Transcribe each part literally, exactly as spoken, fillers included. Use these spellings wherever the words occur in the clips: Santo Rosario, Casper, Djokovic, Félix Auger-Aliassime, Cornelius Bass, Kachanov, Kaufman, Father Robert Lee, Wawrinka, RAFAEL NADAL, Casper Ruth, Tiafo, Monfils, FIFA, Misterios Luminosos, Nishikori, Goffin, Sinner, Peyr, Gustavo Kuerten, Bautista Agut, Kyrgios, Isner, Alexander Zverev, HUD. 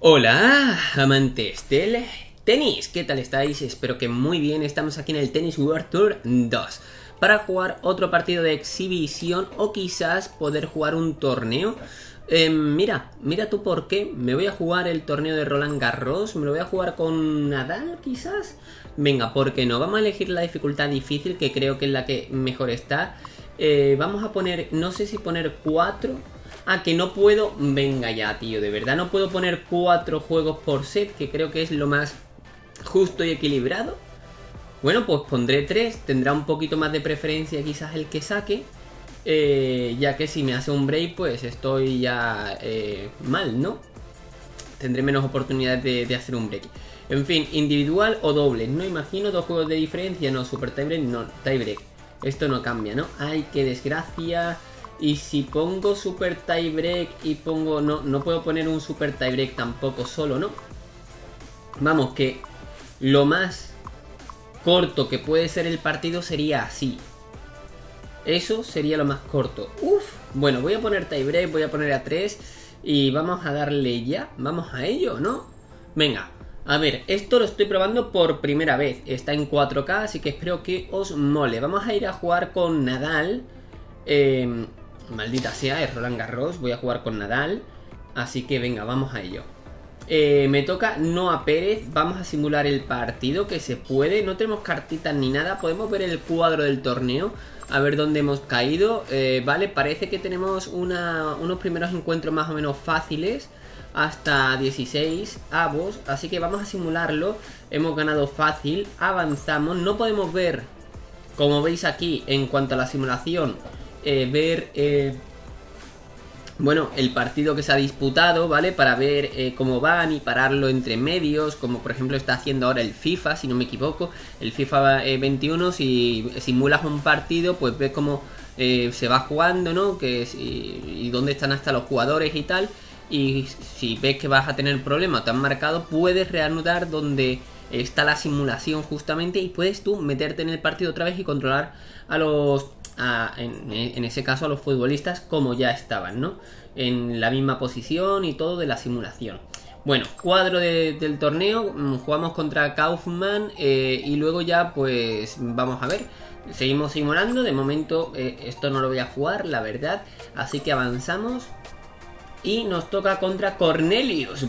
Hola, amantes del tenis, ¿qué tal estáis? Espero que muy bien. Estamos aquí en el Tennis World Tour dos para jugar otro partido de exhibición o quizás poder jugar un torneo. Eh, mira, mira tú por qué. Me voy a jugar el torneo de Roland Garros, me lo voy a jugar con Nadal quizás. Venga, ¿por qué no? Vamos a elegir la dificultad difícil, que creo que es la que mejor está. Eh, vamos a poner, no sé si poner cuatro... Ah, que no puedo... Venga ya, tío, de verdad. No puedo poner cuatro juegos por set, que creo que es lo más justo y equilibrado. Bueno, pues pondré tres. Tendrá un poquito más de preferencia quizás el que saque. Eh, ya que si me hace un break, pues estoy ya eh, mal, ¿no? Tendré menos oportunidades de, de hacer un break. En fin, individual o doble. No imagino dos juegos de diferencia. No, super tie break, no, tie break. Esto no cambia, ¿no? Ay, qué desgracia... Y si pongo super tie break y pongo... No, no puedo poner un super tie break tampoco solo, ¿no? Vamos, que lo más corto que puede ser el partido sería así. Eso sería lo más corto. Uf, bueno, voy a poner tie break, voy a poner a tres. Y vamos a darle ya, vamos a ello, ¿no? Venga, a ver, esto lo estoy probando por primera vez. Está en cuatro K, así que espero que os mole. Vamos a ir a jugar con Nadal. Eh... Maldita sea, es Roland Garros, voy a jugar con Nadal, así que venga, vamos a ello. Eh, me toca Noa Pérez, vamos a simular el partido, que se puede, no tenemos cartitas ni nada, podemos ver el cuadro del torneo, a ver dónde hemos caído. Eh, vale, parece que tenemos una, unos primeros encuentros más o menos fáciles, hasta dieciséis avos, así que vamos a simularlo. Hemos ganado fácil, avanzamos, no podemos ver, como veis aquí, en cuanto a la simulación... Eh, ver eh, bueno, el partido que se ha disputado, ¿vale? Para ver eh, cómo van y pararlo entre medios, como por ejemplo está haciendo ahora el FIFA, si no me equivoco, el FIFA eh, veintiuno, si simulas un partido, pues ves cómo eh, se va jugando, ¿no? Que es, y, y dónde están hasta los jugadores y tal, y si ves que vas a tener problemas, te han marcado, puedes reanudar donde... está la simulación justamente y puedes tú meterte en el partido otra vez y controlar a los... A, en, en ese caso a los futbolistas como ya estaban, ¿no? En la misma posición y todo de la simulación. Bueno, cuadro de, del torneo, jugamos contra Kaufman eh, y luego ya pues vamos a ver. Seguimos simulando, de momento eh, esto no lo voy a jugar, la verdad, así que avanzamos. Y nos toca contra Cornelius,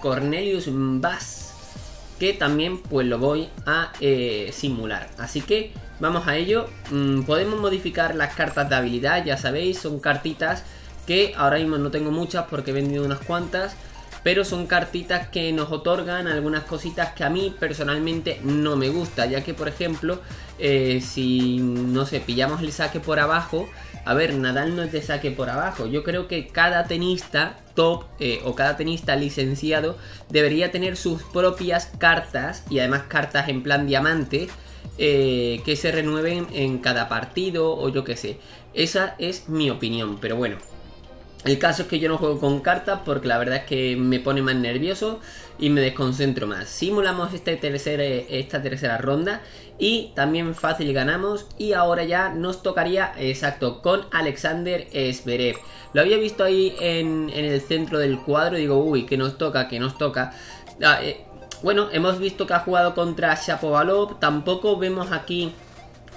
Cornelius Bass, que también pues lo voy a eh, simular. Así que vamos a ello. Mm, podemos modificar las cartas de habilidad, ya sabéis, son cartitas que ahora mismo no tengo muchas porque he vendido unas cuantas, pero son cartitas que nos otorgan algunas cositas que a mí personalmente no me gusta, ya que por ejemplo, eh, si no sé, pillamos el saque por abajo, a ver, Nadal no es de saque por abajo, yo creo que cada tenista top eh, o cada tenista licenciado debería tener sus propias cartas, y además cartas en plan diamante, eh, que se renueven en cada partido o yo qué sé, esa es mi opinión, pero bueno. El caso es que yo no juego con cartas porque la verdad es que me pone más nervioso y me desconcentro más. Simulamos este tercer, esta tercera ronda y también fácil ganamos. Y ahora ya nos tocaría, exacto, con Alexander Zverev. Lo había visto ahí en, en el centro del cuadro y digo, uy, que nos toca, que nos toca. Ah, eh, bueno, hemos visto que ha jugado contra Shapovalov, tampoco vemos aquí...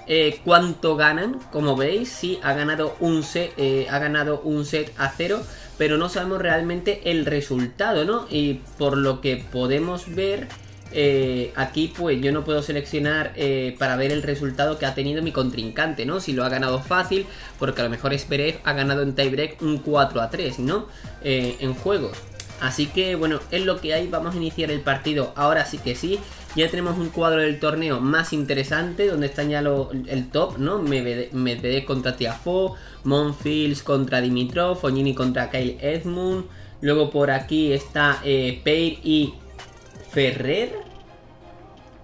Eh, cuánto ganan, como veis, sí, ha ganado un set, eh, ha ganado un set a cero, pero no sabemos realmente el resultado, ¿no? Y por lo que podemos ver, eh, aquí pues yo no puedo seleccionar eh, para ver el resultado que ha tenido mi contrincante, ¿no? Si lo ha ganado fácil, porque a lo mejor Zverev ha ganado en tiebreak un cuatro a tres, ¿no? Eh, en juegos. Así que bueno, es lo que hay, vamos a iniciar el partido, ahora sí que sí, ya tenemos un cuadro del torneo más interesante, donde están ya lo, el top, ¿no? Medvedev contra Tiafo, Monfils contra Dimitrov, Fognini contra Kyle Edmund, luego por aquí está eh, Peyr y Ferrer,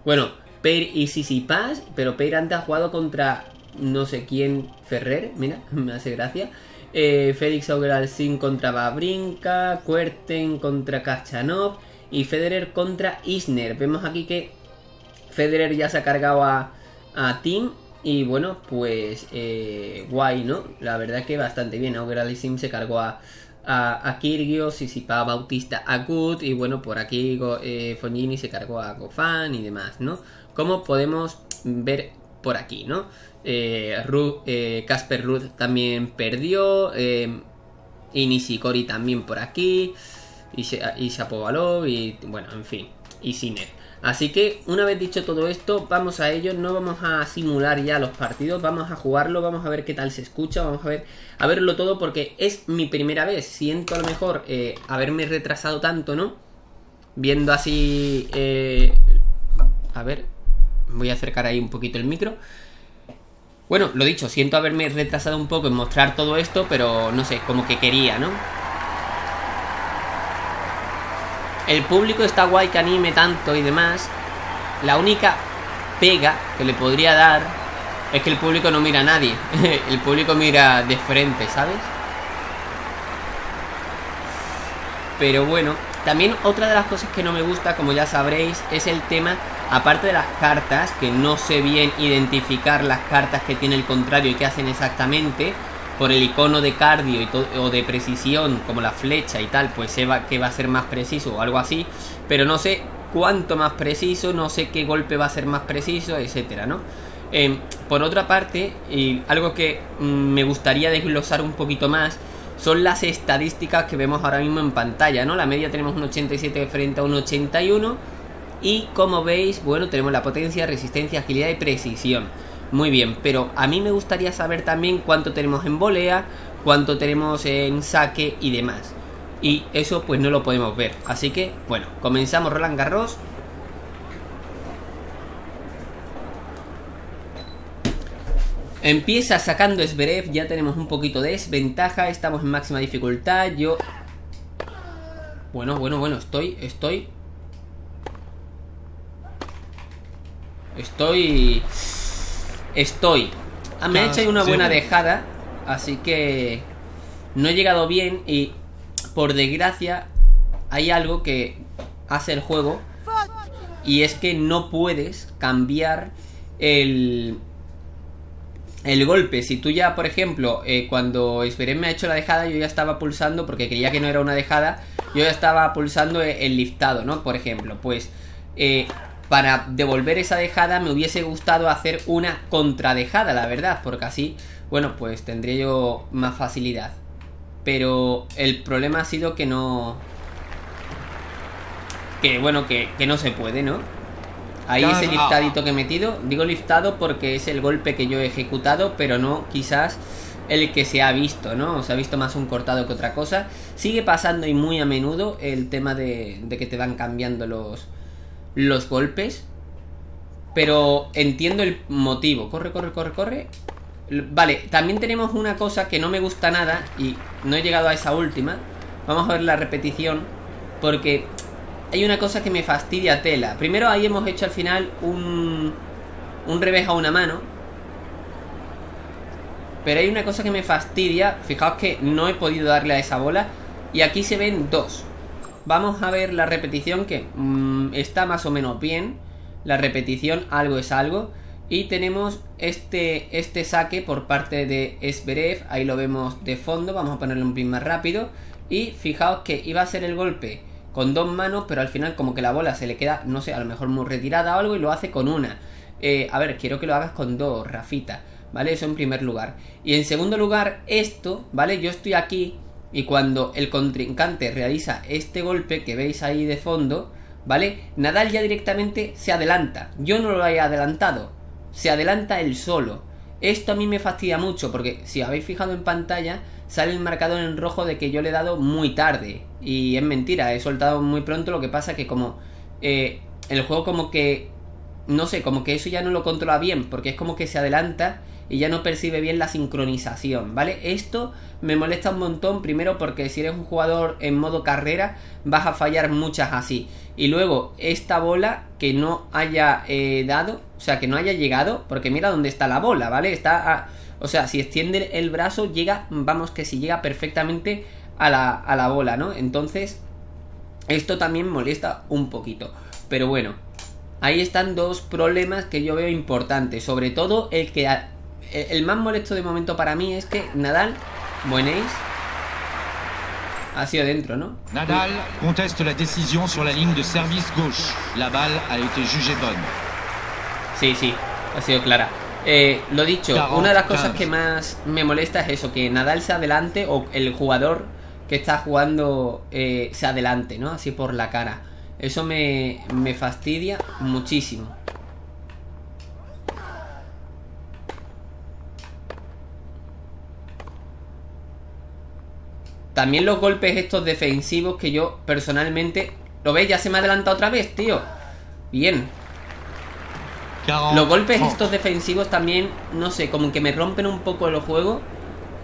bueno, Peyr y Sisipas, pero Peyr antes ha jugado contra no sé quién, Ferrer, mira, me hace gracia. Eh, Félix Auger-Aliassime contra Wawrinka, Kuerten contra Kachanov y Federer contra Isner. Vemos aquí que Federer ya se ha cargado a, a Thiem y bueno, pues eh, guay, ¿no? La verdad que bastante bien. Auger-Aliassime se cargó a, a, a Kyrgios, Sisipas, Bautista Agut, y bueno, por aquí eh, Fognini se cargó a Goffin y demás, ¿no? Como podemos ver por aquí, ¿no? Eh, Ruth, eh, Casper Ruth también perdió, eh, y Nishikori también por aquí, y, y Shapovalov, y bueno, en fin, y Sinner. Así que una vez dicho todo esto, vamos a ello. No vamos a simular ya los partidos, vamos a jugarlo, vamos a ver qué tal se escucha, vamos a ver a verlo todo, porque es mi primera vez. Siento a lo mejor eh, haberme retrasado tanto, ¿no? Viendo así, eh, a ver, voy a acercar ahí un poquito el micro. Bueno, lo dicho, siento haberme retrasado un poco en mostrar todo esto, pero no sé, como que quería, ¿no? El público está guay que anime tanto y demás. La única pega que le podría dar es que el público no mira a nadie. El público mira de frente, ¿sabes? Pero bueno, también otra de las cosas que no me gusta, como ya sabréis, es el tema, aparte de las cartas, que no sé bien identificar las cartas que tiene el contrario y qué hacen exactamente, por el icono de cardio y o de precisión, como la flecha y tal, pues se va, que va a ser más preciso o algo así, pero no sé cuánto más preciso, no sé qué golpe va a ser más preciso, etcétera, ¿no? Eh, por otra parte, y algo que mm, me gustaría desglosar un poquito más, son las estadísticas que vemos ahora mismo en pantalla, ¿no? La media tenemos un ochenta y siete frente a un ochenta y uno, y como veis, bueno, tenemos la potencia, resistencia, agilidad y precisión. Muy bien, pero a mí me gustaría saber también cuánto tenemos en volea, cuánto tenemos en saque y demás. Y eso pues no lo podemos ver. Así que, bueno, comenzamos Roland Garros. Empieza sacando Zverev, ya tenemos un poquito de desventaja, estamos en máxima dificultad. Yo... Bueno, bueno, bueno, estoy, estoy... Estoy... Estoy. Ah, me ha hecho ahí una buena dejada, así que no he llegado bien y por desgracia hay algo que hace el juego, y es que no puedes cambiar el, el golpe. Si tú ya, por ejemplo, eh, cuando Zverev me ha hecho la dejada, yo ya estaba pulsando, porque creía que no era una dejada, yo ya estaba pulsando el, el liftado, ¿no? Por ejemplo, pues... Eh, para devolver esa dejada me hubiese gustado hacer una contradejada, la verdad, porque así, bueno, pues tendría yo más facilidad. Pero el problema ha sido que no... Que, bueno, que, que no se puede, ¿no? Ahí ese liftadito que he metido, digo liftado porque es el golpe que yo he ejecutado, pero no quizás el que se ha visto, ¿no? Se ha visto más un cortado que otra cosa. Sigue pasando y muy a menudo el tema de, de que te van cambiando los... los golpes, pero entiendo el motivo. Corre, corre, corre, corre. Vale, también tenemos una cosa que no me gusta nada, y no he llegado a esa última. Vamos a ver la repetición, porque hay una cosa que me fastidia tela. Primero ahí hemos hecho al final un, un revés a una mano, pero hay una cosa que me fastidia. Fijaos que no he podido darle a esa bola, y aquí se ven dos. Vamos a ver la repetición, que mmm, está más o menos bien. La repetición, algo es algo. Y tenemos este, este saque por parte de Zverev. Ahí lo vemos de fondo. Vamos a ponerle un pin más rápido. Y fijaos que iba a ser el golpe con dos manos, pero al final como que la bola se le queda, no sé, a lo mejor muy retirada o algo, y lo hace con una. Eh, a ver, quiero que lo hagas con dos, Rafita. ¿Vale? Eso en primer lugar. Y en segundo lugar, esto, ¿vale? Yo estoy aquí, y cuando el contrincante realiza este golpe que veis ahí de fondo, ¿vale? Nadal ya directamente se adelanta. Yo no lo he adelantado. Se adelanta él solo. Esto a mí me fastidia mucho, porque si habéis fijado en pantalla, sale el marcador en rojo de que yo le he dado muy tarde. Y es mentira, he soltado muy pronto. Lo que pasa que como eh, el juego como que... No sé, como que eso ya no lo controla bien, porque es como que se adelanta y ya no percibe bien la sincronización, ¿vale? Esto me molesta un montón, primero porque si eres un jugador en modo carrera vas a fallar muchas así. Y luego esta bola que no haya eh, dado, o sea, que no haya llegado, porque mira dónde está la bola, ¿vale? Está, a, o sea, si extiende el brazo llega, vamos que si llega perfectamente a la, a la bola, ¿no? Entonces esto también molesta un poquito, pero bueno, ahí están dos problemas que yo veo importantes, sobre todo el que... A, El más molesto de momento para mí es que Nadal, buenéis, hacia adentro, ¿no? Nadal conteste la decisión sobre la línea de service gauche. La balle ha sido juzgada bonne. Sí, sí, ha sido clara. Eh, lo dicho, una de las cosas que más me molesta es eso, que Nadal se adelante o el jugador que está jugando eh, se adelante, ¿no? Así por la cara. Eso me, me fastidia muchísimo. También los golpes estos defensivos que yo personalmente... ¿Lo veis? Ya se me ha adelantado otra vez, tío. Bien. Los golpes estos defensivos también, no sé, como que me rompen un poco el juego.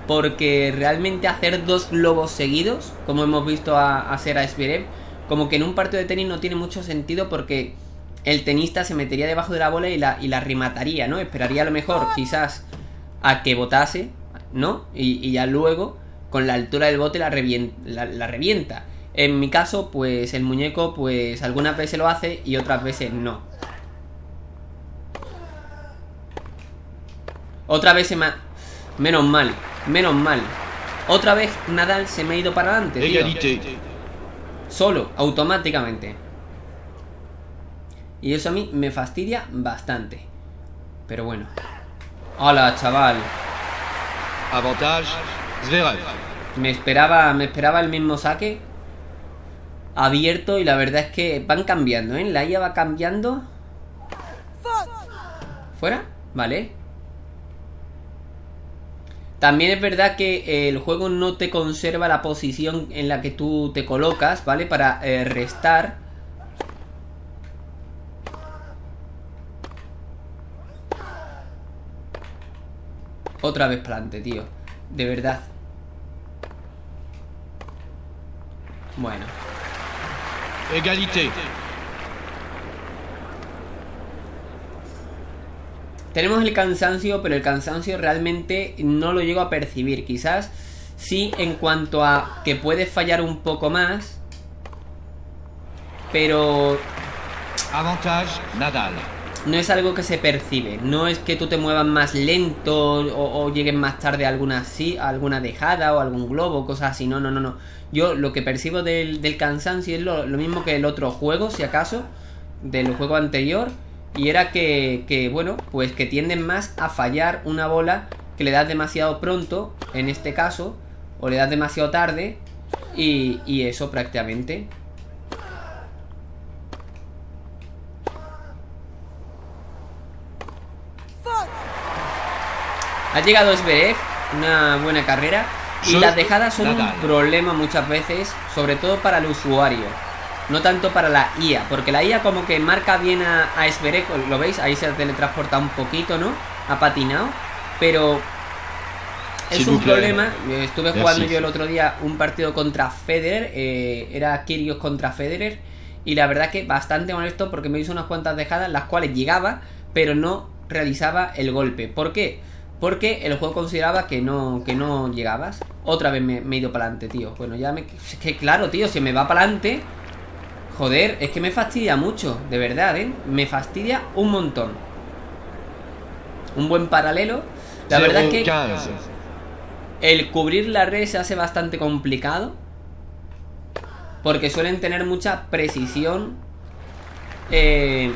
Porque realmente hacer dos globos seguidos, como hemos visto a, hacer a Zverev, como que en un partido de tenis no tiene mucho sentido, porque el tenista se metería debajo de la bola y la, y la remataría, ¿no? Esperaría a lo mejor quizás a que botase, ¿no? Y, y ya luego, con la altura del bote, la, revien la, la revienta. En mi caso, pues el muñeco, pues algunas veces lo hace y otras veces no. Otra vez se me ha... Menos mal, menos mal. Otra vez Nadal se me ha ido para adelante, tío. Solo, automáticamente. Y eso a mí me fastidia bastante. Pero bueno. ¡Hola, chaval! Avantage Zverev. Me esperaba, me esperaba el mismo saque abierto, y la verdad es que van cambiando, ¿eh? La I A va cambiando. ¿Fuera? Vale. También es verdad que el juego no te conserva la posición en la que tú te colocas, ¿vale? Para eh, restar. Otra vez plante, tío. De verdad. Bueno. Egalité. Tenemos el cansancio, pero el cansancio realmente no lo llego a percibir. Quizás sí en cuanto a que puedes fallar un poco más, pero avantage Nadal. No es algo que se percibe. No es que tú te muevas más lento o, o llegues más tarde a alguna, sí, a alguna dejada o algún globo, cosas así. No, no, no, no. Yo lo que percibo del, del cansancio es lo, lo mismo que el otro juego, si acaso, del juego anterior. Y era que, que, bueno, pues que tienden más a fallar una bola que le das demasiado pronto, en este caso, o le das demasiado tarde, y, y eso prácticamente. Ha llegado Zverev, una buena carrera, y las dejadas son un problema muchas veces, sobre todo para el usuario. No tanto para la I A, porque la I A como que marca bien a, a Zverev, ¿lo veis? Ahí se teletransporta un poquito, ¿no? Ha patinado, pero es sí, un problema. Estuve jugando sí, sí. yo el otro día un partido contra Federer, eh, era Kyrgios contra Federer, y la verdad que bastante molesto porque me hizo unas cuantas dejadas, las cuales llegaba, pero no realizaba el golpe. ¿Por qué? Porque el juego consideraba que no, que no llegabas. Otra vez me, me he ido para adelante, tío. Bueno, ya me... Es que claro, tío, se me va para adelante... Joder, es que me fastidia mucho, de verdad, ¿eh? Me fastidia un montón. Un buen paralelo. La verdad es que el cubrir la red se hace bastante complicado, porque suelen tener mucha precisión eh,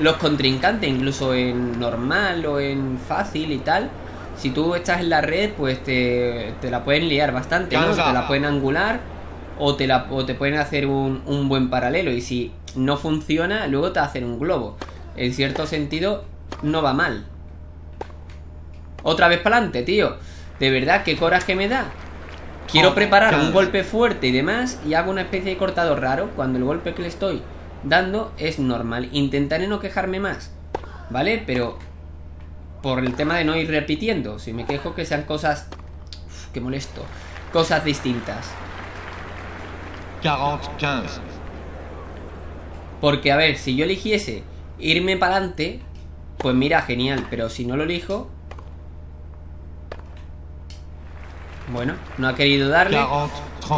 los contrincantes, incluso en normal o en fácil y tal. Si tú estás en la red, pues te, te la pueden liar bastante, ¿no? Te la pueden angular. O te, la, o te pueden hacer un, un buen paralelo, y si no funciona, luego te hacen un globo. En cierto sentido, no va mal. Otra vez para adelante, tío. De verdad, qué coraje me da. Quiero preparar un golpe fuerte y demás, y hago una especie de cortado raro cuando el golpe que le estoy dando es normal. Intentaré no quejarme más, ¿vale? Pero por el tema de no ir repitiendo. Si me quejo, que sean cosas... Uf, qué molesto. Cosas distintas. cuarenta quince. Porque, a ver, si yo eligiese irme para adelante, pues mira, genial, pero si no lo elijo... Bueno, no ha querido darle.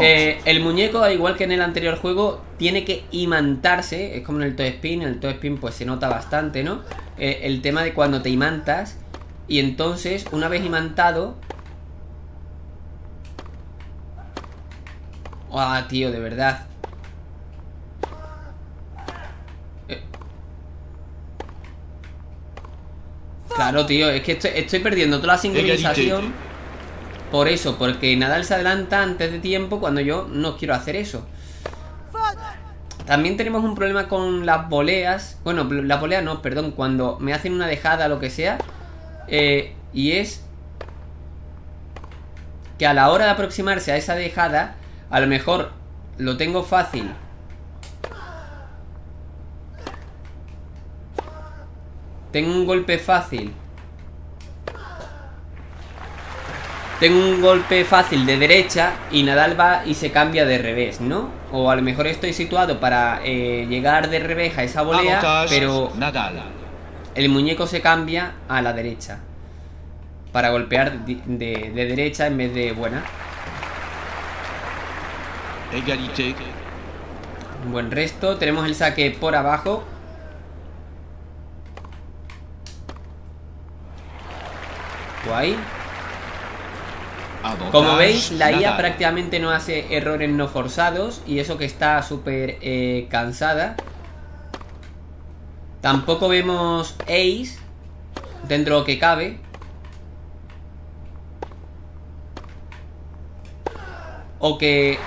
Eh, el muñeco, al igual que en el anterior juego, tiene que imantarse. Es como en el Top Spin, en el Top Spin pues se nota bastante, ¿no? Eh, el tema de cuando te imantas, y entonces, una vez imantado... Ah, oh, tío, de verdad. Eh. Claro, tío, es que estoy, estoy perdiendo toda la sincronización. Por eso, porque Nadal se adelanta antes de tiempo cuando yo no quiero hacer eso. También tenemos un problema con las voleas. Bueno, las voleas no, perdón. Cuando me hacen una dejada o lo que sea. Eh, y es que a la hora de aproximarse a esa dejada, a lo mejor lo tengo fácil. Tengo un golpe fácil. Tengo un golpe fácil de derecha y Nadal va y se cambia de revés, ¿no? O a lo mejor estoy situado para eh, llegar de revés a esa volea, pero Nadal, el muñeco se cambia a la derecha para golpear de, de, de derecha en vez de buena. Egalité. Un buen resto. Tenemos el saque por abajo. Guay. Como veis, la I A prácticamente no hace errores no forzados. Y eso que está súper eh, cansada. Tampoco vemos ace dentro de lo que cabe. O que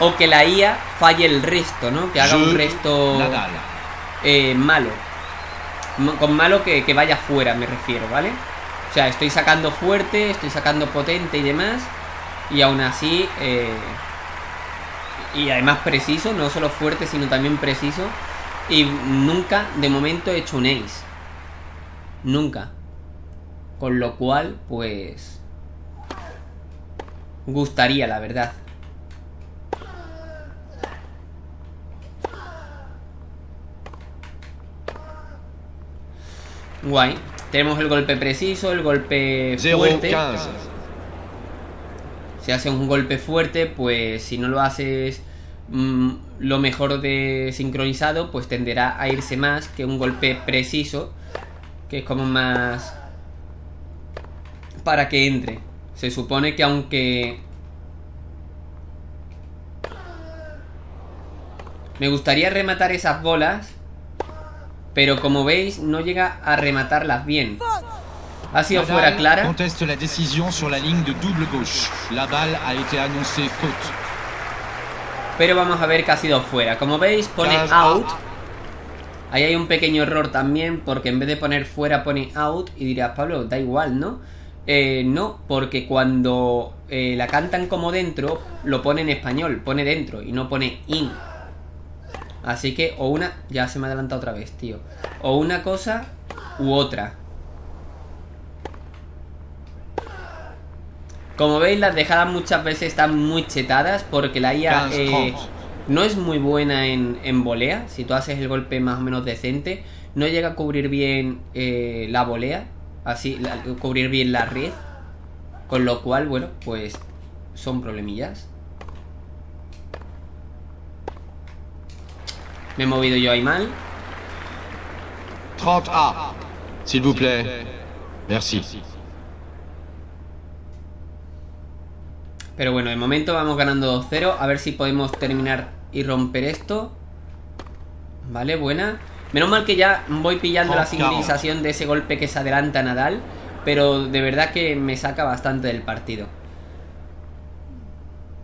O que la I A falle el resto, ¿no? Que haga un resto eh, malo. Con malo que, que vaya fuera, me refiero, ¿vale? O sea, estoy sacando fuerte, estoy sacando potente y demás. Y aún así, eh, y además preciso, no solo fuerte, sino también preciso. Y nunca, de momento, he hecho un ace. Nunca. Con lo cual, pues... gustaría, la verdad. Guay. Tenemos el golpe preciso, el golpe fuerte. Si haces un golpe fuerte, pues si no lo haces mmm, lo mejor de sincronizado, pues tenderá a irse más que un golpe preciso, que es como más para que entre. Se supone que aunque... me gustaría rematar esas bolas, pero como veis, no llega a rematarlas bien. Ha sido fuera clara. Conteste la decisión sobre la línea de doble gauche. La balle ha sido anunciada faute. Pero vamos a ver que ha sido fuera. Como veis, pone out. Ahí hay un pequeño error también, porque en vez de poner fuera, pone out. Y dirás, Pablo, da igual, ¿no? Eh, no, porque cuando eh, la cantan como dentro, lo pone en español, pone dentro y no pone in. Así que o una... ya se me ha adelantado otra vez, tío. O una cosa u otra. Como veis, las dejadas muchas veces están muy chetadas, porque la I A eh, no es muy buena en, en volea. Si tú haces el golpe más o menos decente, no llega a cubrir bien eh, la volea. Así, la, cubrir bien la red. Con lo cual, bueno, pues son problemillas. Me he movido yo ahí mal. treinta A. S'il vous plaît. Merci. Pero bueno, de momento vamos ganando dos cero. A ver si podemos terminar y romper esto. Vale, buena. Menos mal que ya voy pillando la sincronización de ese golpe que se adelanta Nadal. Pero de verdad que me saca bastante del partido.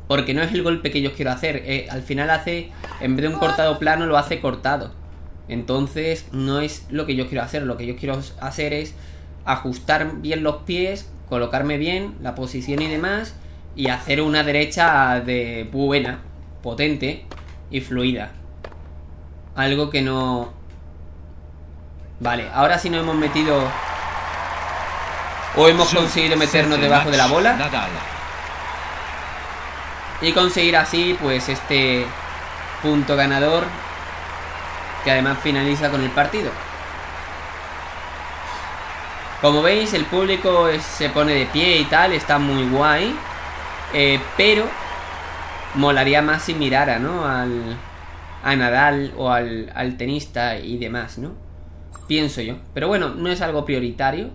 Porque no es el golpe que yo quiero hacer. Eh, al final hace, en vez de un cortado plano, lo hace cortado. Entonces no es lo que yo quiero hacer. Lo que yo quiero hacer es ajustar bien los pies, colocarme bien, la posición y demás. Y hacer una derecha de buena, potente y fluida. Algo que no... Vale, ahora sí nos hemos metido... o hemos conseguido meternos debajo de la bola. Y conseguir así, pues, este punto ganador, que además finaliza con el partido. Como veis, el público es, se pone de pie y tal, está muy guay. Eh, pero molaría más si mirara, ¿no? Al, a Nadal o al, al tenista y demás, ¿no? Pienso yo. Pero bueno, no es algo prioritario.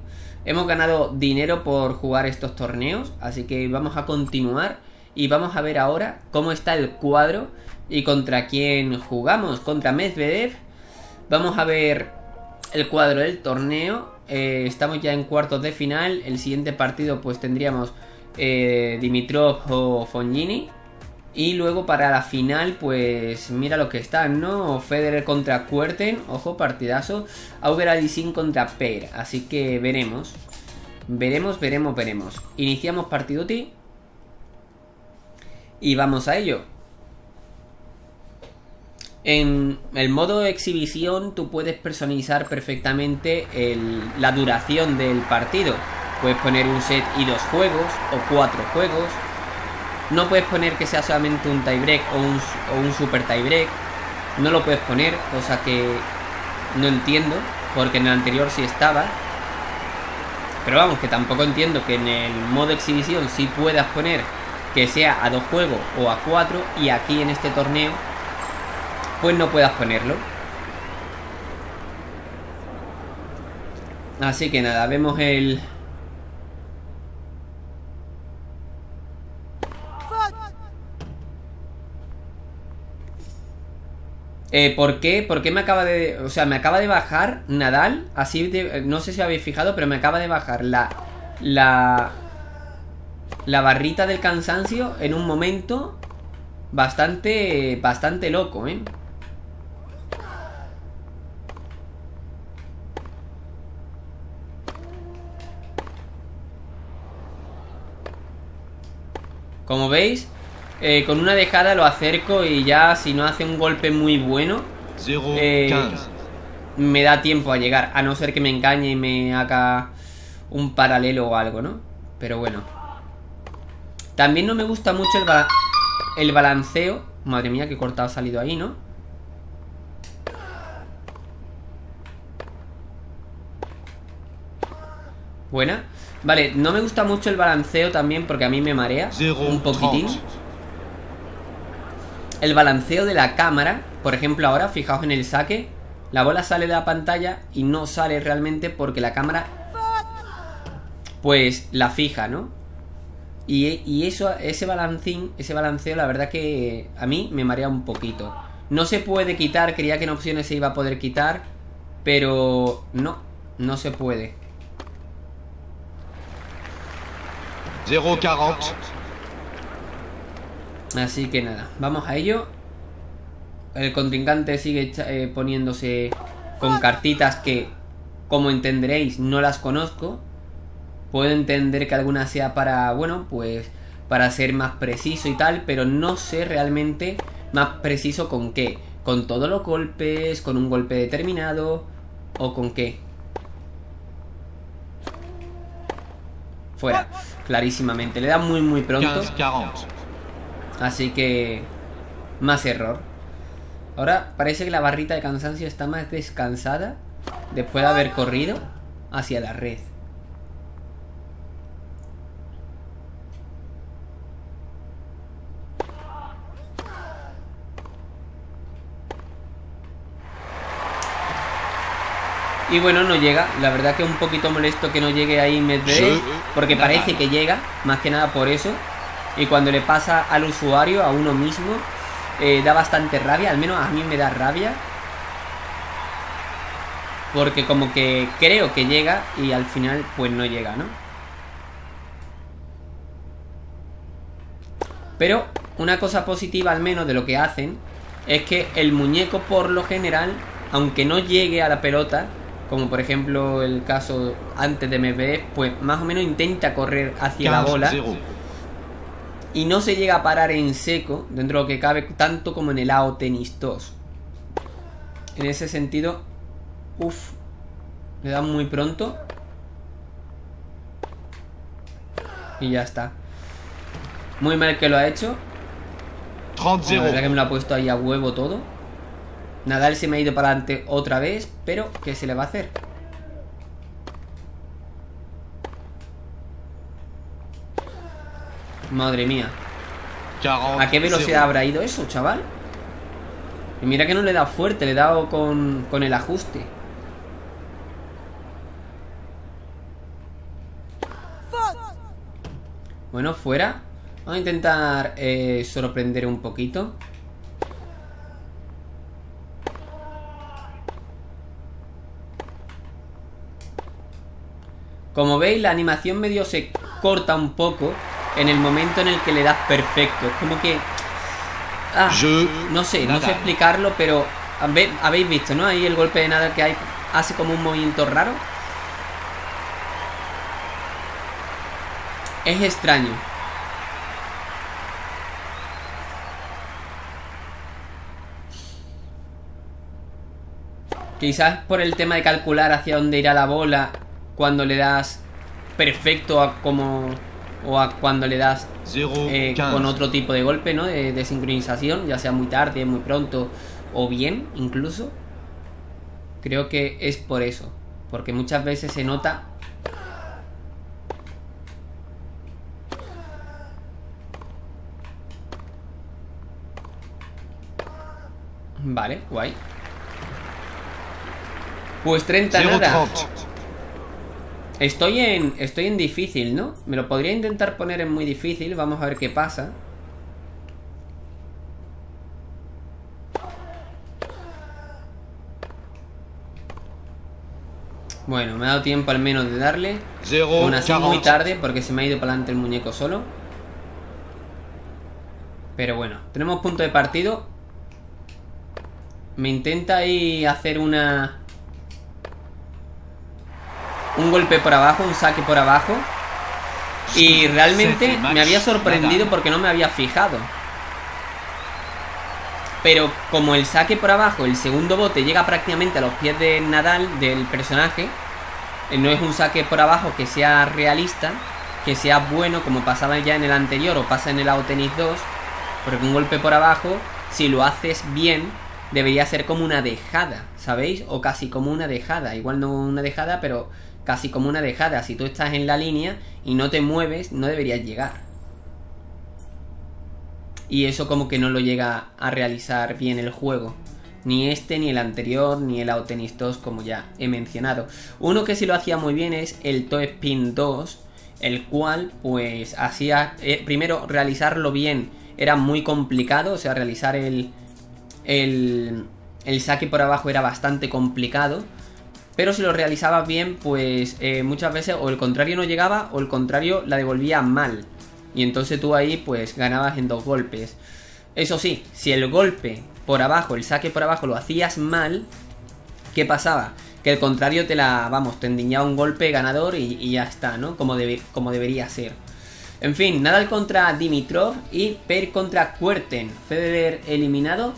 Hemos ganado dinero por jugar estos torneos, así que vamos a continuar. y vamos a ver ahora cómo está el cuadro y contra quién jugamos. Contra Medvedev. Vamos a ver el cuadro del torneo. Eh, estamos ya en cuartos de final. El siguiente partido pues tendríamos eh, Dimitrov o Fognini. Y luego para la final, pues mira lo que están, ¿no? Federer contra Kuerten, ojo, partidazo. Auger-Aliassime contra Peyr, así que veremos. Veremos, veremos, veremos. Iniciamos partiduti. Y vamos a ello. En el modo exhibición tú puedes personalizar perfectamente el, la duración del partido. Puedes poner un set y dos juegos, o cuatro juegos. No puedes poner que sea solamente un tiebreak o un, o un super tiebreak. No lo puedes poner, cosa que no entiendo, porque en el anterior sí estaba. Pero vamos, que tampoco entiendo que en el modo exhibición sí puedas poner que sea a dos juegos o a cuatro. Y aquí en este torneo, pues no puedas ponerlo. Así que nada, vemos el... Eh, ¿Por qué? ¿Por qué me acaba de... O sea, me acaba de bajar Nadal. Así de, no sé si habéis fijado, pero me acaba de bajar la... La... La barrita del cansancio en un momento bastante... Bastante loco, ¿eh? Como veis... Eh, con una dejada lo acerco y ya si no hace un golpe muy bueno eh, me da tiempo a llegar, a no ser que me engañe y me haga un paralelo o algo, ¿no? Pero bueno, también no me gusta mucho el, ba el balanceo. Madre mía, qué cortado ha salido ahí, ¿no? Buena. Vale, no me gusta mucho el balanceo también porque a mí me marea un poquitín. El balanceo de la cámara, por ejemplo ahora, fijaos en el saque, la bola sale de la pantalla y no sale realmente porque la cámara pues la fija, ¿no? Y, y eso, ese balancín, ese balanceo la verdad que a mí me marea un poquito. No se puede quitar, creía que en opciones se iba a poder quitar, pero no, no se puede. cero cuarenta. Así que nada, vamos a ello. El contrincante sigue eh, poniéndose con cartitas que, como entenderéis, no las conozco. Puedo entender que alguna sea para, bueno, pues para ser más preciso y tal, pero no sé realmente más preciso con qué. ¿Con todos los golpes? ¿Con un golpe determinado? ¿O con qué? Fuera, clarísimamente. Le da muy muy pronto. Así que más error. Ahora parece que la barrita de cansancio está más descansada después de haber corrido hacia la red. Y bueno, no llega. La verdad que es un poquito molesto que no llegue ahí Medvedev, porque parece que llega, más que nada por eso. Y cuando le pasa al usuario, a uno mismo, eh, da bastante rabia. Al menos a mí me da rabia, porque como que creo que llega y al final pues no llega, ¿no? Pero una cosa positiva al menos de lo que hacen es que el muñeco por lo general, aunque no llegue a la pelota, como por ejemplo el caso antes de Medvedev, pues más o menos intenta correr hacia la bola y no se llega a parar en seco, dentro de lo que cabe, tanto como en el A O Tennis dos. En ese sentido, uff, le dan muy pronto. Y ya está. Muy mal que lo ha hecho. treinta. La verdad que me lo ha puesto ahí a huevo todo. Nadal se me ha ido para adelante otra vez, pero ¿qué se le va a hacer? Madre mía. ¿A qué velocidad habrá ido eso, chaval? Y mira que no le he dado fuerte, le he dado con, con el ajuste. Bueno, fuera. Vamos a intentar eh, sorprender un poquito. Como veis, la animación medio se corta un poco en el momento en el que le das perfecto. Es como que... Ah, no sé, no sé explicarlo, pero habéis visto, ¿no? Ahí el golpe de Nadal que hay hace como un movimiento raro. Es extraño. Quizás por el tema de calcular hacia dónde irá la bola cuando le das perfecto a como... o a cuando le das eh, con otro tipo de golpe, ¿no? De, de sincronización, ya sea muy tarde, muy pronto o bien incluso. Creo que es por eso, porque muchas veces se nota. Vale, guay. Pues treinta nada. Estoy en, estoy en difícil, ¿no? Me lo podría intentar poner en muy difícil. Vamos a ver qué pasa. Bueno, me ha dado tiempo al menos de darle. Aún así muy tarde porque se me ha ido para adelante el muñeco solo. Pero bueno, tenemos punto de partido. Me intenta ahí hacer una... un golpe por abajo, un saque por abajo. Y realmente me había sorprendido porque no me había fijado. Pero como el saque por abajo, el segundo bote llega prácticamente a los pies de Nadal, del personaje, no es un saque por abajo que sea realista, que sea bueno como pasaba ya en el anterior o pasa en el A O Tennis dos. Porque un golpe por abajo, si lo haces bien, debería ser como una dejada, ¿sabéis? O casi como una dejada. Igual no una dejada, pero casi como una dejada. Si tú estás en la línea y no te mueves, no deberías llegar. Y eso como que no lo llega a realizar bien el juego. Ni este, ni el anterior, ni el A O Tennis dos, como ya he mencionado. Uno que sí lo hacía muy bien es el Top Spin dos, el cual pues hacía... Eh, primero, realizarlo bien era muy complicado, o sea, realizar el... El, el saque por abajo era bastante complicado, pero si lo realizabas bien, pues eh, muchas veces o el contrario no llegaba o el contrario la devolvía mal. Y entonces tú ahí pues ganabas en dos golpes. Eso sí, si el golpe por abajo, el saque por abajo lo hacías mal, ¿qué pasaba? Que el contrario te la, vamos, te endiñaba un golpe ganador y, y ya está, ¿no? Como, debe, como debería ser. En fin, Nadal contra Dimitrov y Peyr contra Kuerten. Federer eliminado.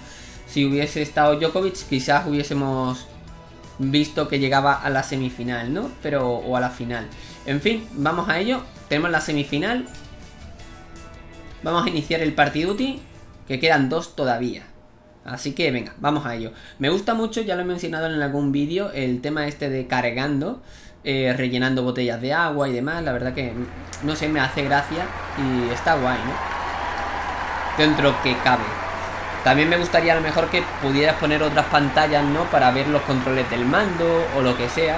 Si hubiese estado Djokovic, quizás hubiésemos visto que llegaba a la semifinal, ¿no? Pero, o a la final. En fin, vamos a ello. Tenemos la semifinal. Vamos a iniciar el partiduti, que quedan dos todavía. Así que, venga, vamos a ello. Me gusta mucho, ya lo he mencionado en algún vídeo, el tema este de cargando, eh, rellenando botellas de agua y demás. La verdad que, no sé, me hace gracia y está guay, ¿no? Dentro que cabe. También me gustaría a lo mejor que pudieras poner otras pantallas, ¿no? Para ver los controles del mando o lo que sea.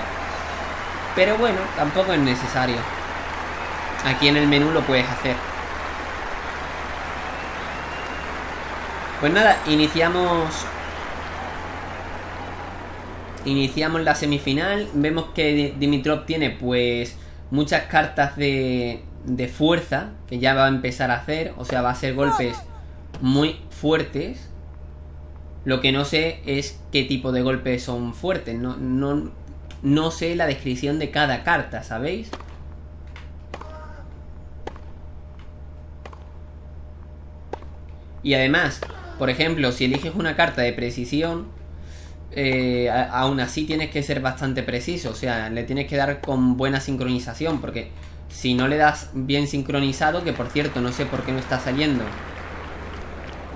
Pero bueno, tampoco es necesario. Aquí en el menú lo puedes hacer. Pues nada, iniciamos... Iniciamos la semifinal. Vemos que Dimitrov tiene pues muchas cartas de, de fuerza que ya va a empezar a hacer. O sea, va a hacer golpes muy fuertes. Lo que no sé es qué tipo de golpes son fuertes. No, no, no sé la descripción de cada carta, ¿sabéis? Y además, por ejemplo, si eliges una carta de precisión, eh, aún así tienes que ser bastante preciso. O sea, le tienes que dar con buena sincronización, porque si no le das bien sincronizado, que por cierto no sé por qué no está saliendo.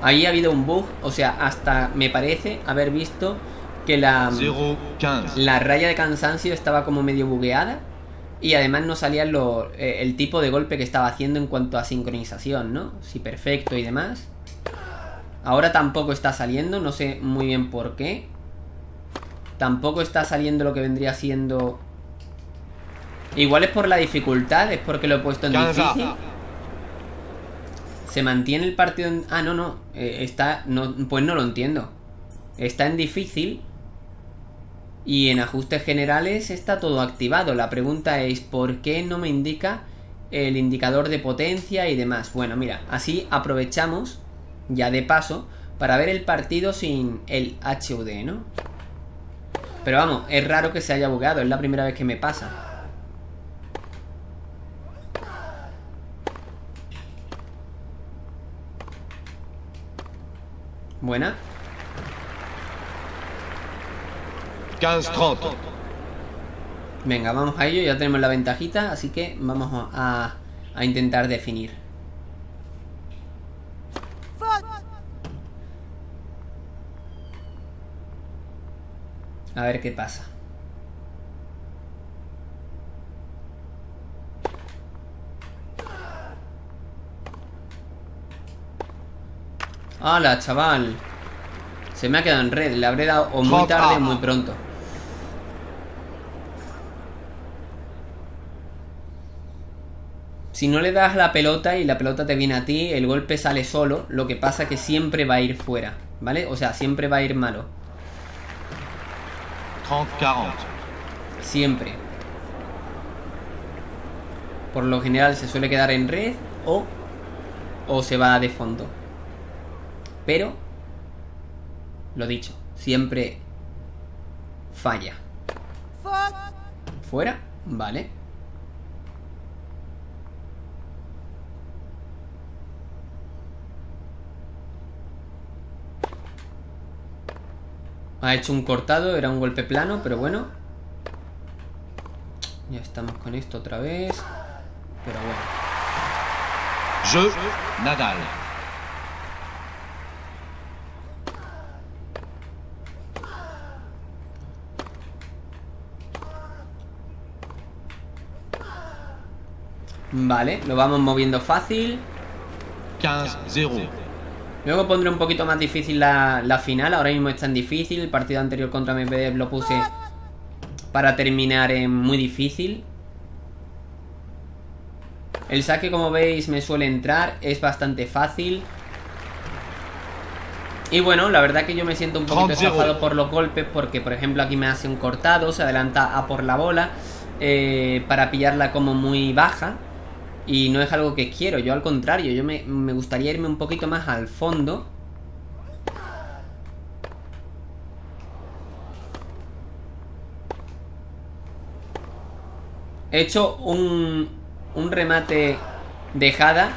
Ahí ha habido un bug, o sea, hasta me parece haber visto que la, la raya de cansancio estaba como medio bugueada y además no salía lo, eh, el tipo de golpe que estaba haciendo en cuanto a sincronización, ¿no? Sí, perfecto y demás. Ahora tampoco está saliendo, no sé muy bien por qué. Tampoco está saliendo lo que vendría siendo... Igual es por la dificultad, es porque lo he puesto en difícil. Se mantiene el partido en... Ah, no, no. Eh, está... No, pues no lo entiendo. Está en difícil. Y en ajustes generales está todo activado. La pregunta es ¿por qué no me indica el indicador de potencia y demás? Bueno, mira, así aprovechamos ya de paso para ver el partido sin el H U D, ¿no? Pero vamos, es raro que se haya bugueado. Es la primera vez que me pasa. Buena. quince treinta. Venga, vamos a ello. Ya tenemos la ventajita, así que vamos a, a intentar definir. A ver qué pasa. ¡Hala, chaval! Se me ha quedado en red. Le habré dado o muy tarde o muy pronto. Si no le das la pelota y la pelota te viene a ti, el golpe sale solo. Lo que pasa que siempre va a ir fuera, ¿vale? O sea, siempre va a ir malo. treinta cuarenta. Siempre. Por lo general se suele quedar en red o, o se va de fondo. Pero, lo dicho, siempre falla. Fuera, vale. Ha hecho un cortado, era un golpe plano, pero bueno. Ya estamos con esto otra vez. Pero bueno. Jeu, Nadal. Vale, lo vamos moviendo fácil. quince cero. Luego pondré un poquito más difícil la, la final. Ahora mismo es tan difícil. El partido anterior contra Medvedev lo puse para terminar en muy difícil. El saque, como veis, me suele entrar. Es bastante fácil. Y bueno, la verdad que yo me siento un poquito estafado por los golpes, porque por ejemplo aquí me hace un cortado, se adelanta a por la bola eh, para pillarla como muy baja. Y no es algo que quiero. Yo al contrario, yo me, me gustaría irme un poquito más al fondo. He hecho un, un remate dejada.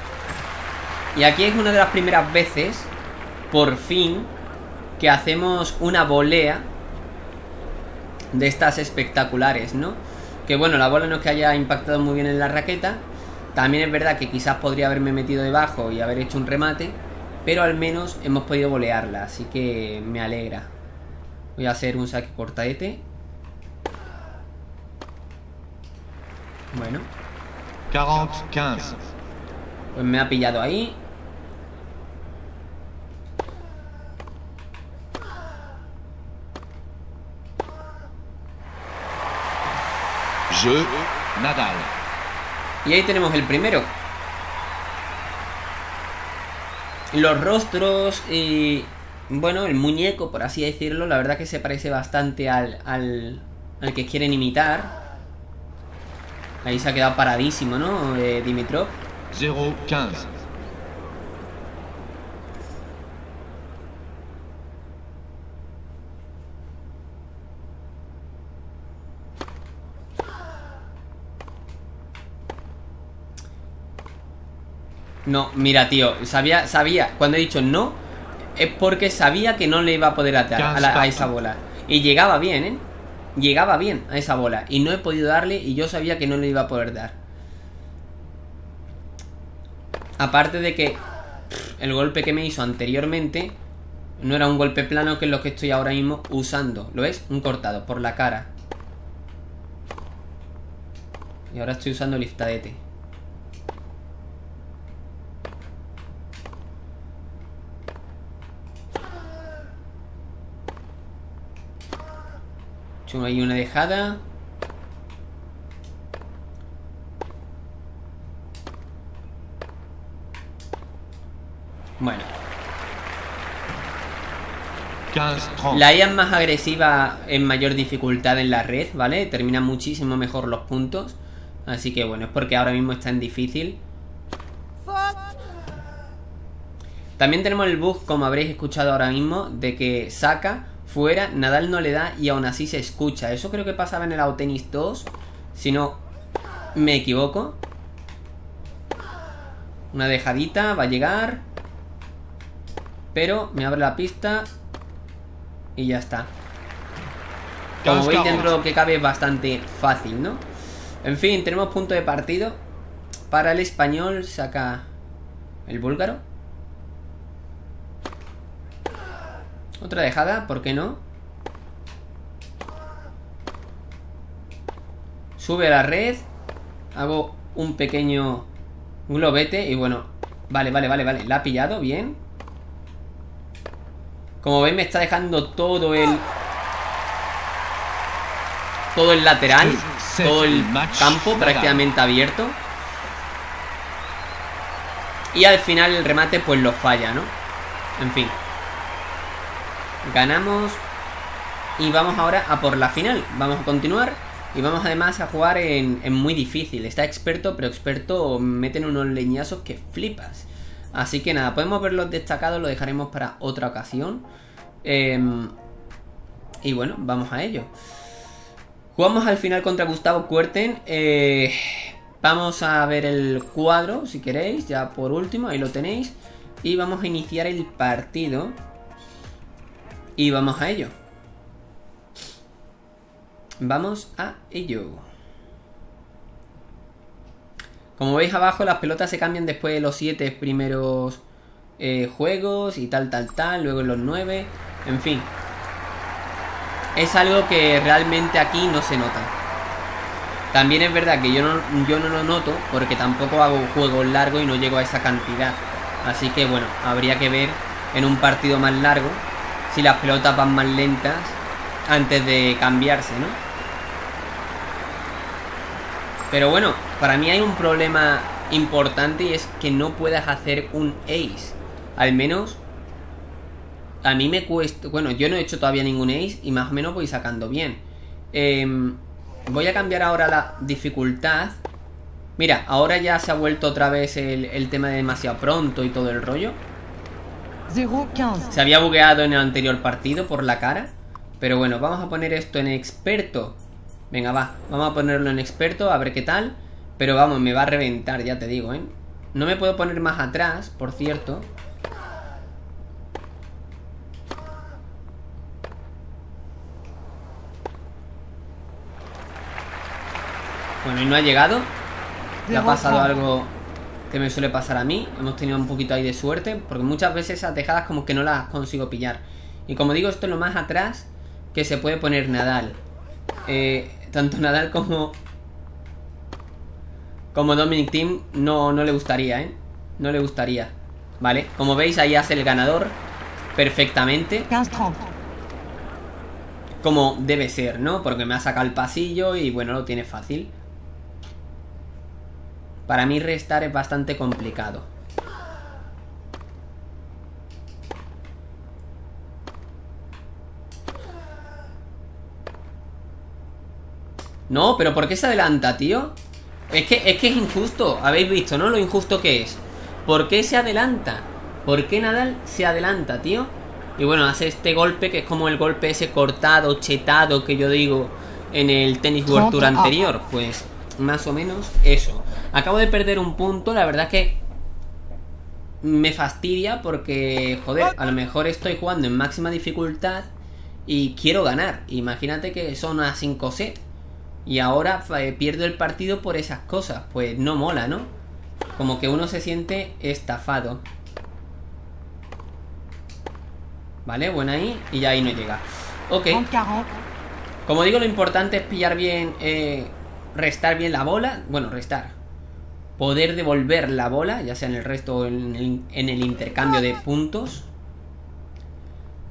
Y aquí es una de las primeras veces, por fin, que hacemos una volea de estas espectaculares, ¿no? Que bueno, la bola no es que haya impactado muy bien en la raqueta. También es verdad que quizás podría haberme metido debajo y haber hecho un remate, pero al menos hemos podido volearla, así que me alegra. Voy a hacer un saque cortadete. Bueno. cuarenta quince. Pues me ha pillado ahí. Jeu, Nadal. Y ahí tenemos el primero. Los rostros y... bueno, el muñeco, por así decirlo, la verdad que se parece bastante al, al, al que quieren imitar. Ahí se ha quedado paradísimo, ¿no? Eh, Dimitrov. cero quince. No, mira, tío, sabía, sabía, cuando he dicho no, es porque sabía que no le iba a poder atar a, la, a esa bola. Y llegaba bien, ¿eh? Llegaba bien a esa bola. Y no he podido darle y yo sabía que no le iba a poder dar. Aparte de que el golpe que me hizo anteriormente no era un golpe plano, que es lo que estoy ahora mismo usando. ¿Lo ves? Un cortado por la cara. Y ahora estoy usando liftadete. Hay una dejada. Bueno. La I A es más agresiva en mayor dificultad en la red, ¿vale? Termina muchísimo mejor los puntos. Así que bueno, es porque ahora mismo es tan difícil. También tenemos el bug, como habréis escuchado ahora mismo, de que saca, fuera, Nadal no le da y aún así se escucha. Eso creo que pasaba en el A O Tennis dos, si no me equivoco. Una dejadita, va a llegar. Pero me abre la pista y ya está. Como veis, dentro de lo que cabe es bastante fácil, ¿no? En fin, tenemos punto de partido. Para el español saca el búlgaro. Otra dejada, ¿por qué no? Sube a la red. Hago un pequeño globete y bueno. Vale, vale, vale, vale. La ha pillado, bien. Como veis me está dejando todo el... Todo el lateral. Todo el campo prácticamente abierto. Y al final el remate pues lo falla, ¿no? En fin. Ganamos y vamos ahora a por la final. Vamos a continuar y vamos además a jugar en, en muy difícil. Está experto, pero experto meten unos leñazos que flipas. Así que nada, podemos ver los destacados, lo dejaremos para otra ocasión. Eh, y bueno, vamos a ello. Jugamos al final contra Gustavo Kuerten. Eh, vamos a ver el cuadro, si queréis, ya por último, ahí lo tenéis. Y vamos a iniciar el partido. Y vamos a ello. Vamos a ello. Como veis abajo, las pelotas se cambian después de los siete primeros eh, juegos y tal, tal, tal. Luego los nueve. En fin. Es algo que realmente aquí no se nota. También es verdad que yo no, yo no lo noto porque tampoco hago juegos largos y no llego a esa cantidad. Así que bueno, habría que ver en un partido más largo si las pelotas van más lentas antes de cambiarse, ¿no? Pero bueno, para mí hay un problema importante y es que no puedas hacer un ace. Al menos a mí me cuesta... Bueno, yo no he hecho todavía ningún ace y más o menos voy sacando bien. Eh, voy a cambiar ahora la dificultad. Mira, ahora ya se ha vuelto otra vez el, el tema de demasiado pronto y todo el rollo. Se había bugueado en el anterior partido por la cara. Pero bueno, vamos a poner esto en experto. Venga, va, vamos a ponerlo en experto, a ver qué tal. Pero vamos, me va a reventar, ya te digo, ¿eh? No me puedo poner más atrás, por cierto. Bueno, y no ha llegado. Le ha pasado algo que me suele pasar a mí. Hemos tenido un poquito ahí de suerte, porque muchas veces esas dejadas como que no las consigo pillar. Y como digo, esto es lo más atrás que se puede poner Nadal. eh, Tanto Nadal como Como Dominic Thiem no, no le gustaría, ¿eh? No le gustaría. Vale, como veis ahí hace el ganador perfectamente, como debe ser, ¿no? Porque me ha sacado el pasillo y bueno, lo tiene fácil. Para mí restar es bastante complicado. No, pero ¿por qué se adelanta, tío? Es que es que es injusto. Habéis visto, ¿no? Lo injusto que es. ¿Por qué se adelanta? ¿Por qué Nadal se adelanta, tío? Y bueno, hace este golpe que es como el golpe ese cortado, chetado que yo digo en el Tennis World Tour anterior. Pues más o menos eso. Acabo de perder un punto, la verdad es que me fastidia porque, joder, a lo mejor estoy jugando en máxima dificultad y quiero ganar. Imagínate que son a cinco sets y ahora eh, pierdo el partido por esas cosas, pues no mola, ¿no? Como que uno se siente estafado. Vale, buena ahí y ya ahí no llega. Ok. Como digo, lo importante es pillar bien, eh, restar bien la bola, bueno, restar. Poder devolver la bola, ya sea en el resto o en el, en el intercambio de puntos.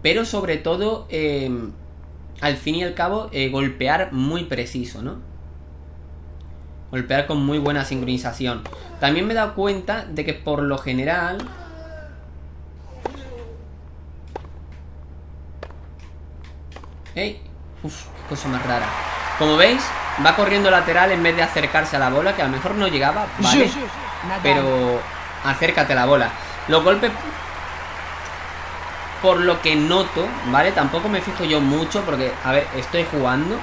Pero sobre todo, eh, al fin y al cabo, eh, golpear muy preciso, ¿no? Golpear con muy buena sincronización. También me he dado cuenta de que por lo general ¡Ey! Uf, qué cosa más rara. Como veis, va corriendo lateral en vez de acercarse a la bola, que a lo mejor no llegaba, vale, sí, sí, sí. Pero acércate a la bola. Los golpes, por lo que noto, vale, tampoco me fijo yo mucho porque, a ver, estoy jugando,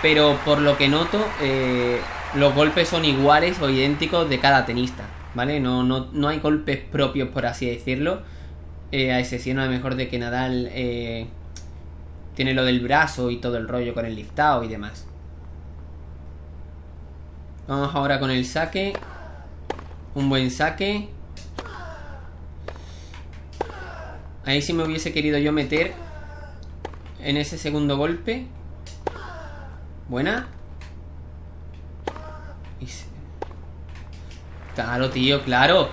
pero por lo que noto, eh, los golpes son iguales o idénticos de cada tenista, vale, no, no, no hay golpes propios, por así decirlo, eh, a excepción a lo mejor de que Nadal eh, tiene lo del brazo y todo el rollo con el liftado y demás. Vamos ahora con el saque. Un buen saque. Ahí sí me hubiese querido yo meter en ese segundo golpe. Buena. Claro, tío, claro.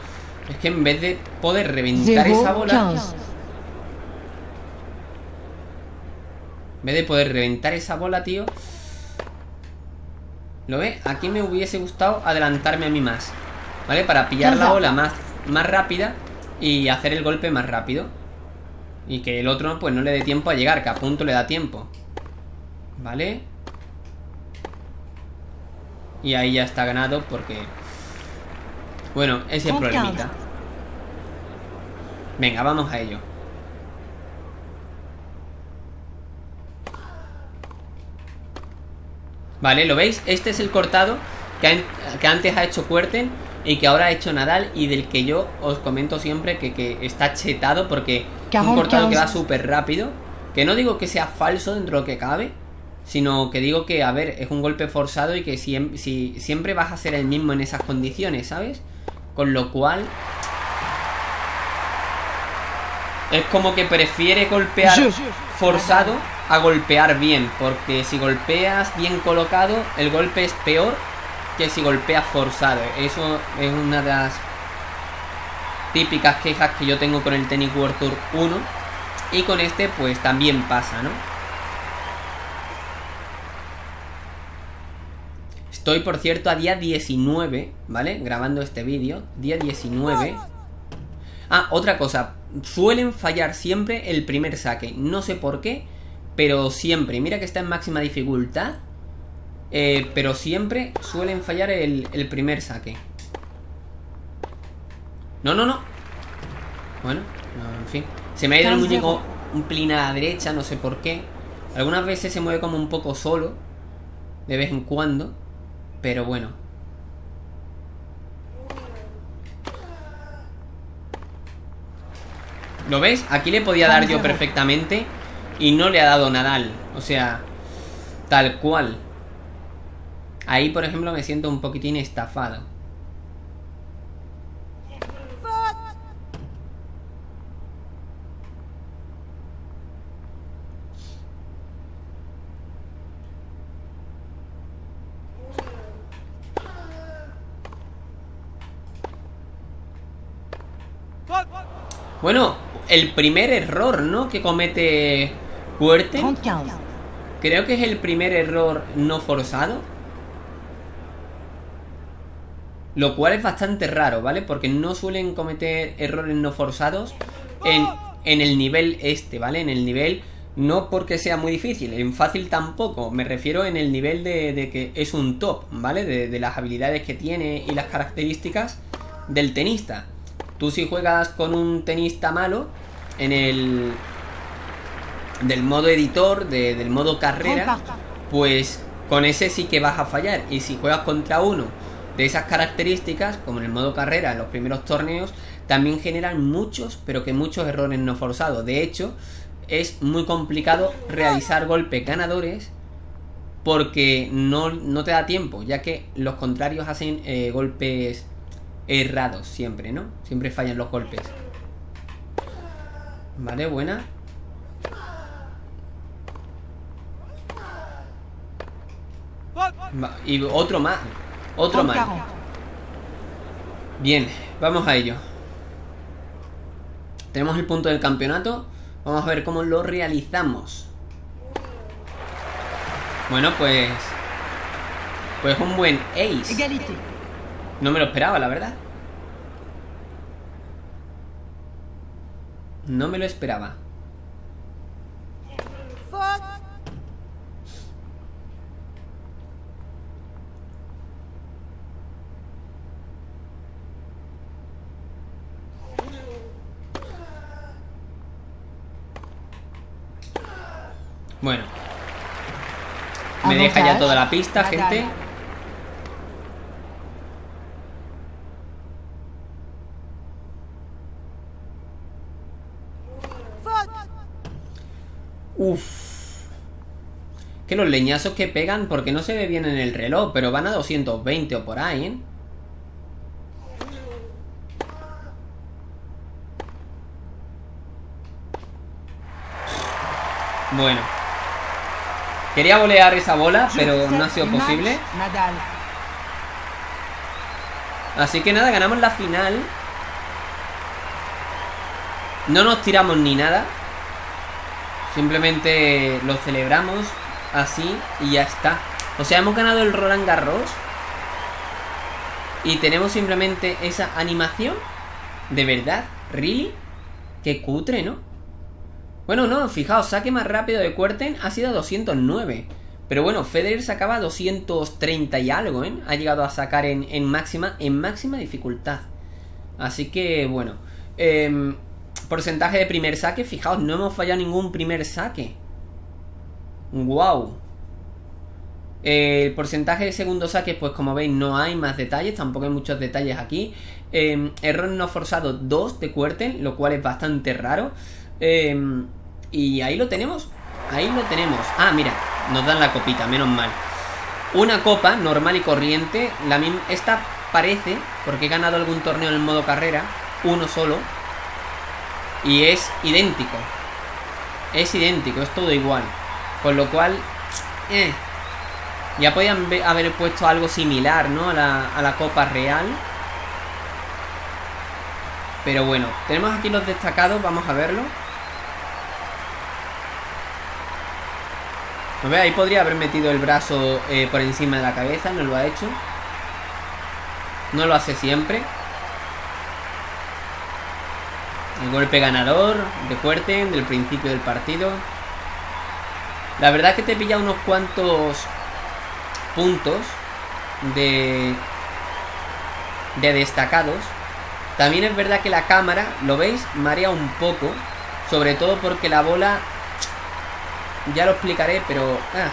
Es que en vez de poder reventar esa bola, en vez de poder reventar esa bola, tío, ¿lo ves? Aquí me hubiese gustado adelantarme a mí más, ¿vale? Para pillar la ola más, más rápida y hacer el golpe más rápido. Y que el otro, pues, no le dé tiempo a llegar, que a punto le da tiempo. ¿Vale? Y ahí ya está ganado porque... bueno, ese es el problemita. Venga, vamos a ello. Vale, ¿lo veis? Este es el cortado que, ha, que antes ha hecho Kuerten y que ahora ha hecho Nadal, y del que yo os comento siempre que, que está chetado porque es un cortado que va súper rápido, que no digo que sea falso dentro de lo que cabe, sino que digo que, a ver, es un golpe forzado y que si, si, siempre vas a ser el mismo en esas condiciones, ¿sabes? Con lo cual... es como que prefiere golpear forzado a golpear bien, porque si golpeas bien colocado, el golpe es peor que si golpeas forzado. Eso es una de las típicas quejas que yo tengo con el Tennis World Tour uno, y con este pues también pasa, ¿no? Estoy, por cierto, a día diecinueve, ¿vale? Grabando este vídeo, día diecinueve. Ah, otra cosa, suelen fallar siempre el primer saque, no sé por qué, pero siempre, mira que está en máxima dificultad, eh, pero siempre suelen fallar el, el primer saque. No, no, no. Bueno, no, en fin. Se me ha ido el muñeco un pelín a la derecha, no sé por qué. Algunas veces se mueve como un poco solo, de vez en cuando, pero bueno. ¿Lo ves? Aquí le podía dar yo perfectamente y no le ha dado Nadal, o sea, tal cual. Ahí, por ejemplo, me siento un poquitín estafado. Bueno, el primer error, ¿no?, que comete Kuerten. Creo que es el primer error no forzado, lo cual es bastante raro, ¿vale? Porque no suelen cometer errores no forzados en, en el nivel este, ¿vale? En el nivel, no porque sea muy difícil, en fácil tampoco, me refiero en el nivel de, de que es un top, ¿vale? De, de las habilidades que tiene y las características del tenista. Tú si juegas con un tenista malo, en el... del modo editor, de, del modo carrera, pues con ese sí que vas a fallar. Y si juegas contra uno de esas características, como en el modo carrera, en los primeros torneos, también generan muchos, pero que muchos errores no forzados. De hecho, es muy complicado realizar golpes ganadores porque no, no te da tiempo, ya que los contrarios hacen eh, golpes... errados siempre, ¿no? Siempre fallan los golpes. Vale, buena. Y otro más. Otro más. Bien, vamos a ello. Tenemos el punto del campeonato. Vamos a ver cómo lo realizamos. Bueno, pues... pues un buen ace. No me lo esperaba, la verdad. No me lo esperaba. Bueno, me deja ya toda la pista, gente. Uff, que los leñazos que pegan, porque no se ve bien en el reloj, pero van a doscientos veinte o por ahí, ¿eh? Bueno, quería volear esa bola, pero no ha sido posible. Así que nada, ganamos la final. No nos tiramos ni nada, simplemente lo celebramos así y ya está. O sea, hemos ganado el Roland Garros y tenemos simplemente esa animación. ¿De verdad? ¿Really? Qué cutre, ¿no? Bueno, no, fijaos, saque más rápido de Kuerten ha sido doscientos nueve. Pero bueno, Federer sacaba doscientos treinta y algo, ¿eh? Ha llegado a sacar en, en máxima en máxima dificultad. Así que, bueno, eh, porcentaje de primer saque, fijaos, no hemos fallado ningún primer saque. Wow. Eh, el porcentaje de segundo saque, pues como veis no hay más detalles, tampoco hay muchos detalles aquí. Eh, error no forzado dos de Kuerten, lo cual es bastante raro. Eh, y ahí lo tenemos, ahí lo tenemos. Ah, mira, nos dan la copita, menos mal. Una copa normal y corriente, la misma, esta parece, porque he ganado algún torneo en el modo carrera, uno solo. Y es idéntico. Es idéntico, es todo igual. Con lo cual, eh, ya podían haber puesto algo similar, ¿no? A la, a la copa real. Pero bueno, tenemos aquí los destacados, vamos a verlo. Pues ve, ahí podría haber metido el brazo eh, por encima de la cabeza, no lo ha hecho. No lo hace siempre. El golpe ganador de Kuerten del principio del partido. La verdad es que te pilla unos cuantos puntos de, de destacados. También es verdad que la cámara, lo veis, marea un poco. Sobre todo porque la bola, ya lo explicaré, pero... Ah.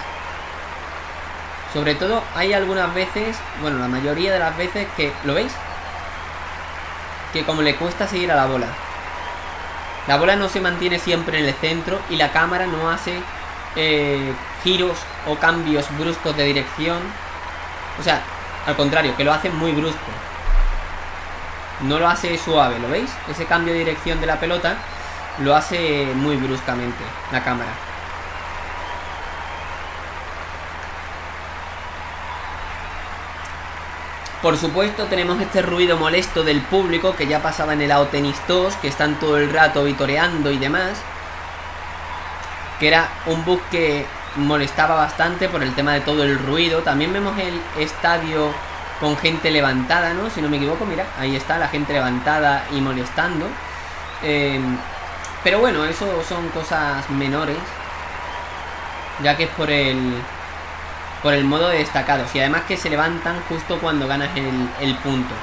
Sobre todo hay algunas veces, bueno, la mayoría de las veces que... ¿Lo veis? Que como le cuesta seguir a la bola. La bola no se mantiene siempre en el centro y la cámara no hace eh, giros o cambios bruscos de dirección. O sea, al contrario, que lo hace muy brusco. No lo hace suave, ¿lo veis? Ese cambio de dirección de la pelota lo hace muy bruscamente la cámara. Por supuesto tenemos este ruido molesto del público que ya pasaba en el A O Tennis dos, que están todo el rato vitoreando y demás, que era un bug que molestaba bastante por el tema de todo el ruido. También vemos el estadio con gente levantada, ¿no? Si no me equivoco, mira, ahí está la gente levantada y molestando. eh, Pero bueno, eso son cosas menores, ya que es por el... por el modo de destacados. Y además que se levantan justo cuando ganas el, el punto,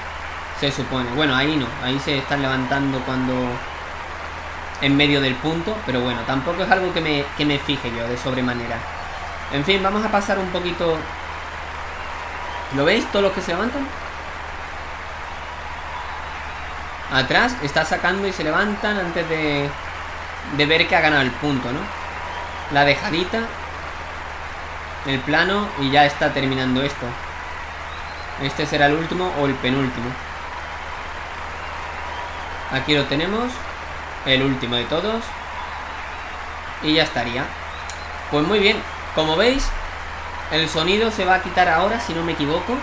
se supone. Bueno, ahí no, ahí se están levantando cuando... en medio del punto. Pero bueno, tampoco es algo que me, que me fije yo de sobremanera. En fin, vamos a pasar un poquito... ¿Lo veis? Todos los que se levantan atrás, está sacando y se levantan antes de, de ver que ha ganado el punto, ¿no? La dejadita, el plano, y ya está terminando esto. Este será el último o el penúltimo. Aquí lo tenemos, el último de todos, y ya estaría. Pues muy bien, como veis, el sonido se va a quitar ahora, si no me equivoco.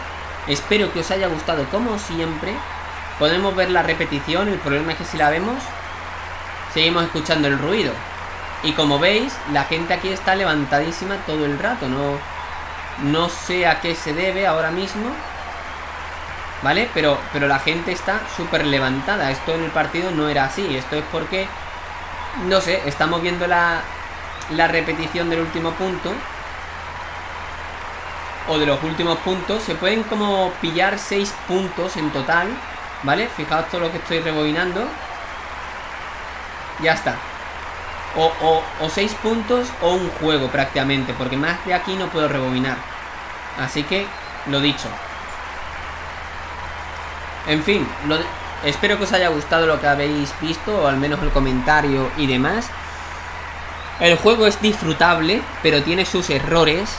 Espero que os haya gustado como siempre. Podemos ver la repetición, el problema es que si la vemos, seguimos escuchando el ruido. Y como veis, la gente aquí está levantadísima todo el rato. No, no sé a qué se debe ahora mismo, ¿vale? Pero, pero la gente está súper levantada. Esto en el partido no era así. Esto es porque, no sé, estamos viendo la, la repetición del último punto o de los últimos puntos. Se pueden como pillar seis puntos en total, ¿vale? Fijaos todo lo que estoy rebobinando. Ya está. o, o, o seis puntos o un juego prácticamente, porque más de aquí no puedo rebobinar. Así que, lo dicho. En fin, lo de... espero que os haya gustado lo que habéis visto, o al menos el comentario y demás. El juego es disfrutable, pero tiene sus errores.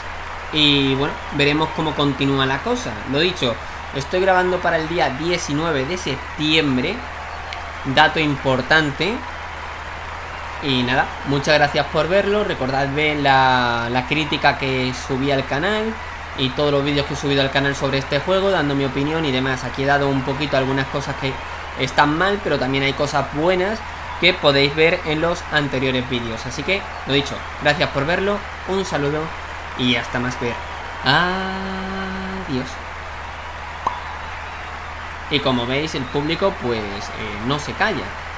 Y bueno, veremos cómo continúa la cosa. Lo dicho, estoy grabando para el día diecinueve de septiembre. Dato importante. Y nada, muchas gracias por verlo. Recordad ver la, la crítica que subí al canal y todos los vídeos que he subido al canal sobre este juego, dando mi opinión y demás. Aquí he dado un poquito algunas cosas que están mal, pero también hay cosas buenas que podéis ver en los anteriores vídeos. Así que, lo dicho, gracias por verlo, un saludo y hasta más ver. Adiós. Y como veis, el público pues eh, no se calla.